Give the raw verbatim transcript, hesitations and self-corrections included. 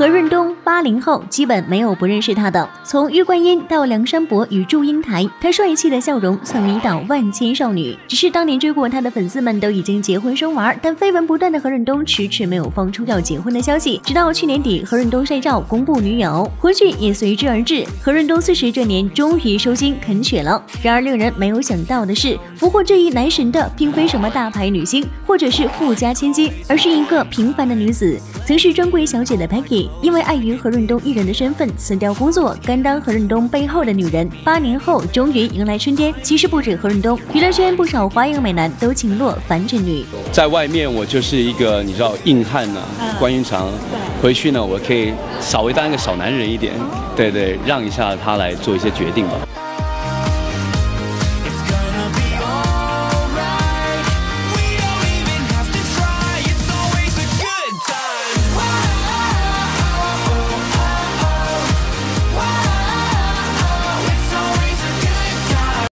何润东八零后基本没有不认识他的，从郁冠英到梁山伯与祝英台，他帅气的笑容曾迷倒万千少女。只是当年追过他的粉丝们都已经结婚生娃，但绯闻不断的何润东迟迟没有放出要结婚的消息。直到去年底，何润东晒照公布女友，婚讯也随之而至。何润东四十这年终于收心啃雪了。然而令人没有想到的是，俘获这一男神的并非什么大牌女星，或者是富家千金，而是一个平凡的女子，曾是专柜小姐的 Peggy， 因为碍于何润东一人的身份辞掉工作，甘当何润东背后的女人。八年后终于迎来春天，其实不止何润东，娱乐圈不少花样美男都情落凡尘女。在外面我就是一个你知道硬汉啊，关云长，回去呢我可以稍微当一个小男人一点，对对，让一下他来做一些决定吧。